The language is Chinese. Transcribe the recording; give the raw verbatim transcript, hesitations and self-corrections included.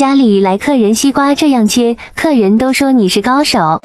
家里来客人西瓜这样切，客人都说你是高手。